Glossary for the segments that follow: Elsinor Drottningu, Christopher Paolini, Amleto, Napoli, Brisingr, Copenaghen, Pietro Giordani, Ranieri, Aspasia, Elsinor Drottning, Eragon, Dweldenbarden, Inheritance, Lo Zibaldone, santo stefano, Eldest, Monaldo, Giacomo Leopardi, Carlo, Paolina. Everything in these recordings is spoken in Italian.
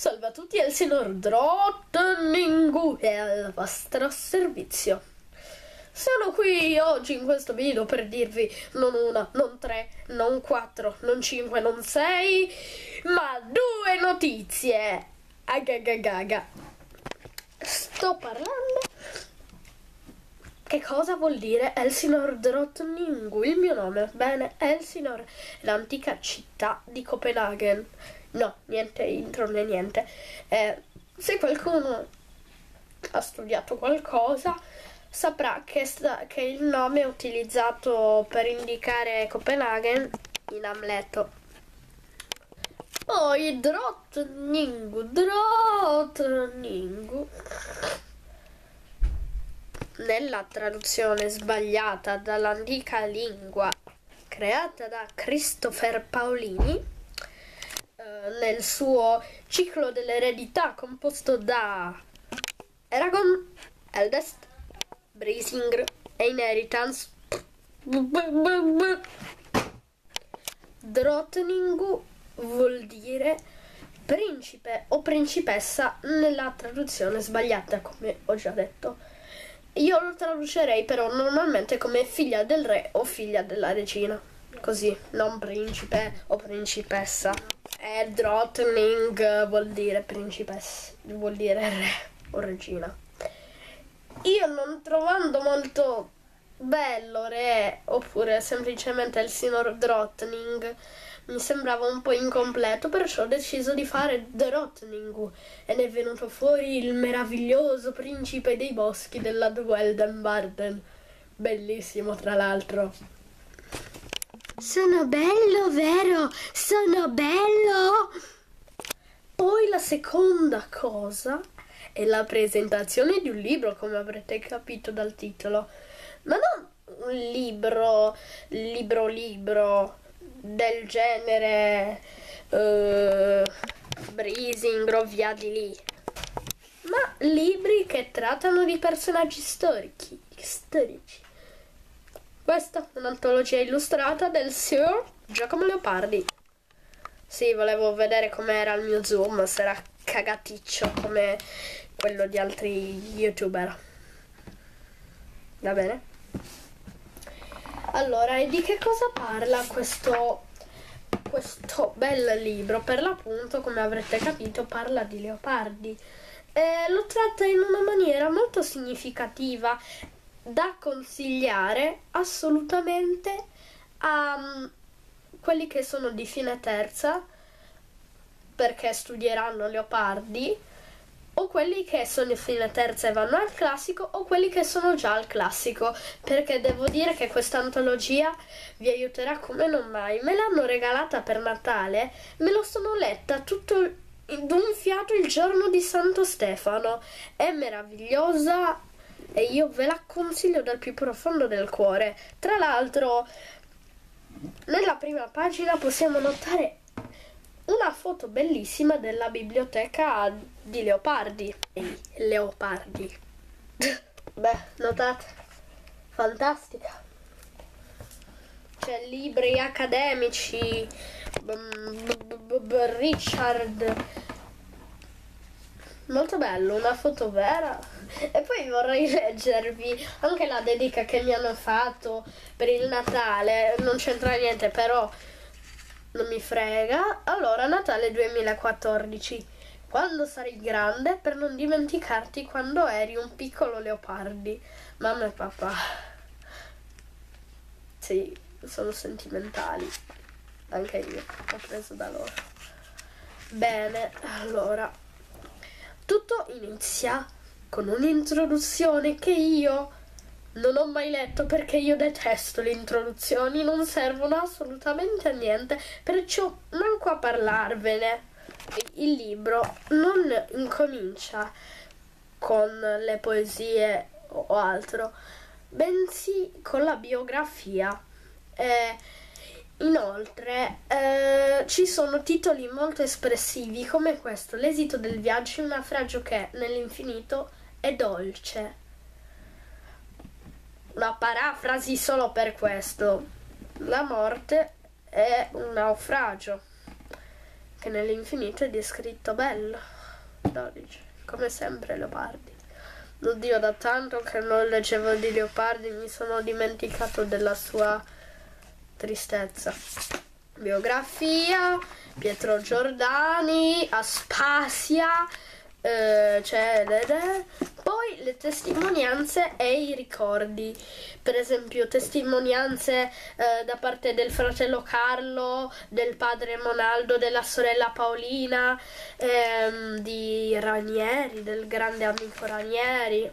Salve a tutti, Elsinor Drottningu è al vostro servizio. Sono qui oggi in questo video per dirvi non una, non tre, non quattro, non cinque, non sei, ma due notizie. Agagagaga. Sto parlando. Che cosa vuol dire Elsinor Drottningu? Il mio nome. Bene, Elsinor è l'antica città di Copenaghen. No, niente intro né niente. Se qualcuno ha studiato qualcosa saprà che il nome è utilizzato per indicare Copenaghen in Amleto. Poi Drottningu. Nella traduzione sbagliata dall'antica lingua creata da Christopher Paolini nel suo ciclo dell'eredità composto da Eragon, Eldest, Brisingr e Inheritance, Drottningu vuol dire principe o principessa nella traduzione sbagliata, come ho già detto. Io lo traducerei però normalmente come figlia del re o figlia della regina, così, non principe o principessa. E Drottning vuol dire principessa, vuol dire re o regina. Io, non trovando molto bello re, oppure semplicemente Elsinor Drottning, mi sembrava un po' incompleto, perciò ho deciso di fare Drottningu e ne è venuto fuori il meraviglioso principe dei boschi della Dweldenbarden. Bellissimo, tra l'altro. Sono bello, vero? Sono bello! Poi la seconda cosa è la presentazione di un libro, come avrete capito dal titolo. Ma non un libro del genere Brisingr o via di lì, ma libri che trattano di personaggi storici. Questa è un'antologia illustrata del signor Giacomo Leopardi. Sì, volevo vedere com'era il mio zoom, se era cagaticcio come quello di altri youtuber. Va bene? Allora, e di che cosa parla questo bel libro? Per l'appunto, come avrete capito, parla di leopardi. Lo tratta in una maniera molto significativa, da consigliare assolutamente a quelli che sono di fine terza, perché studieranno leopardi, o quelli che sono in fine terza e vanno al classico, o quelli che sono già al classico, perché devo dire che questa antologia vi aiuterà come non mai. Me l'hanno regalata per Natale, me lo sono letta tutto d'un fiato il giorno di Santo Stefano. È meravigliosa e io ve la consiglio dal più profondo del cuore. Tra l'altro, nella prima pagina possiamo notare una foto bellissima della biblioteca di Leopardi. Leopardi. Beh, notate. Fantastica. C'è libri accademici. Richard. Molto bello, una foto vera. E poi vorrei leggervi anche la dedica che mi hanno fatto per il Natale. Non c'entra niente, però non mi frega. Allora, Natale 2014. Quando sarai grande, per non dimenticarti quando eri un piccolo leopardi. Mamma e papà. Sì, sono sentimentali. Anche io ho preso da loro. Bene, allora. Tutto inizia con un'introduzione che io non ho mai letto, perché io detesto le introduzioni, non servono assolutamente a niente, perciò manco a parlarvene. Il libro non incomincia con le poesie o altro, bensì con la biografia. Inoltre ci sono titoli molto espressivi come questo: l'esito del viaggio è un naufragio che nell'infinito è dolce. Una parafrasi solo per questo: la morte è un naufragio. che nell'infinito è descritto bello. 12. Come sempre Leopardi. Oddio, da tanto che non leggevo di Leopardi mi sono dimenticato della sua tristezza. Biografia, Pietro Giordani, Aspasia, poi le testimonianze e i ricordi, per esempio testimonianze da parte del fratello Carlo, del padre Monaldo, della sorella Paolina, di Ranieri, del grande amico Ranieri,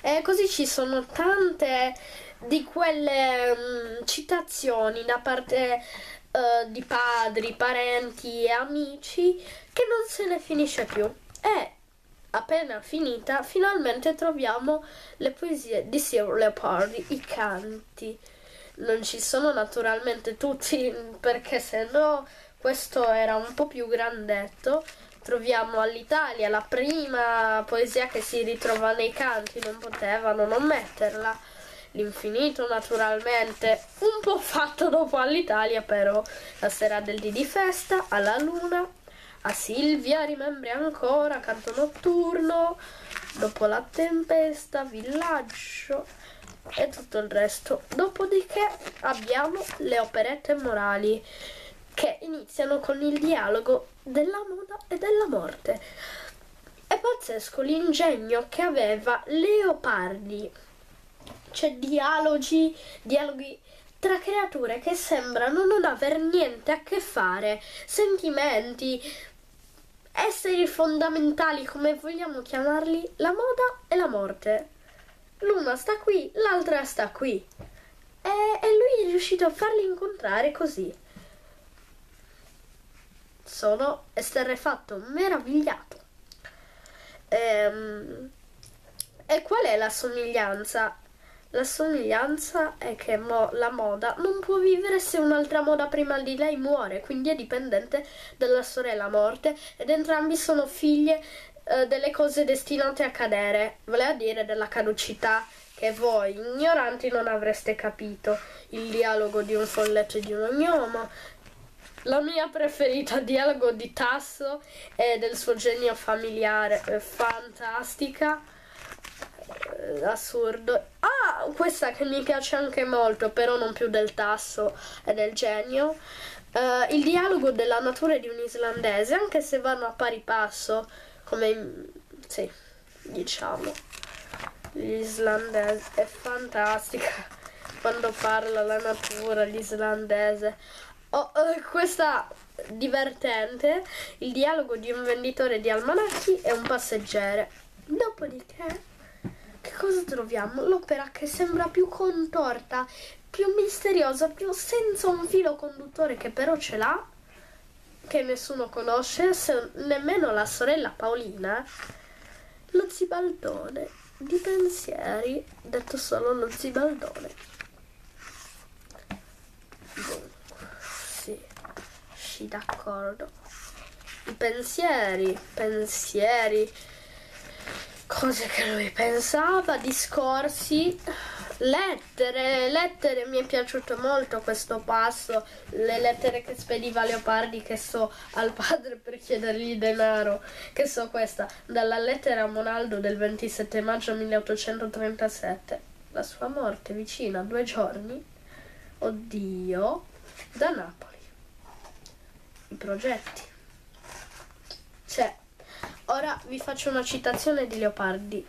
e così ci sono tante di quelle citazioni da parte di padri, parenti e amici che non se ne finisce più. E appena finita finalmente troviamo le poesie di Sir Leopardi, i canti. Non ci sono naturalmente tutti perché se no questo era un po' più grandetto. Troviamo all'Italia la prima poesia che si ritrova nei canti, non potevano non metterla. L'infinito naturalmente, un po' fatto dopo all'Italia però, la sera del dì di festa, alla luna, a Silvia rimembri ancora, canto notturno, dopo la tempesta, villaggio e tutto il resto. Dopodiché abbiamo le operette morali che iniziano con il dialogo della moda e della morte. È pazzesco l'ingegno che aveva Leopardi. C'è dialoghi tra creature che sembrano non aver niente a che fare, sentimenti, esseri fondamentali, come vogliamo chiamarli, la moda e la morte. L'una sta qui, l'altra sta qui. E lui è riuscito a farli incontrare così. Sono esterrefatto, meravigliato. E qual è la somiglianza? La somiglianza è che la moda non può vivere se un'altra moda prima di lei muore, quindi è dipendente dalla sorella morte ed entrambi sono figlie delle cose destinate a cadere, vale a dire della caducità che voi, ignoranti, non avreste capito. Il dialogo di un folletto e di un ognomo, la mia preferita, dialogo di Tasso e del suo genio familiare, fantastica. Assurdo. Ah, questa che mi piace anche molto, però non più del Tasso e del genio. Il dialogo della natura di un islandese, anche se vanno a pari passo, come sì, diciamo. L'islandese è fantastica quando parla la natura, l'islandese. Questa divertente. Il dialogo di un venditore di almanacchi e un passeggero. Dopodiché che cosa troviamo? L'opera che sembra più contorta, più misteriosa, più senza un filo conduttore, che però ce l'ha, che nessuno conosce, nemmeno la sorella Paolina. Lo Zibaldone di pensieri, detto solo Lo Zibaldone. Dunque, sì, d'accordo. I pensieri. Cose che lui pensava, discorsi, lettere, mi è piaciuto molto questo passo, le lettere che spediva Leopardi, che so, al padre per chiedergli denaro, che so questa, dalla lettera a Monaldo del 27 maggio 1837, la sua morte vicina a 2 giorni, oddio, da Napoli, i progetti, Ora vi faccio una citazione di Leopardi.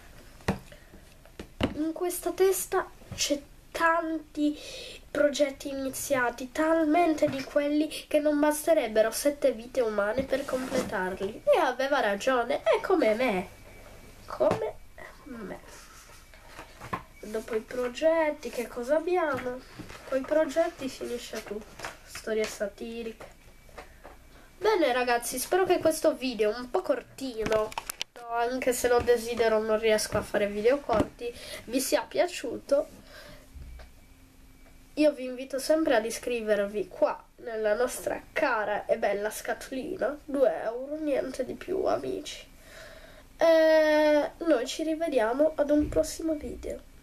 In questa testa c'è tanti progetti iniziati, talmente di quelli che non basterebbero 7 vite umane per completarli. E aveva ragione, è come me. Come me. Dopo i progetti, che cosa abbiamo? Con i progetti finisce tutto. Storie satiriche. Bene ragazzi, spero che questo video un po' cortino, anche se lo desidero non riesco a fare video corti, vi sia piaciuto. Io vi invito sempre ad iscrivervi qua nella nostra cara e bella scatolina, 2 euro, niente di più amici, e noi ci rivediamo ad un prossimo video.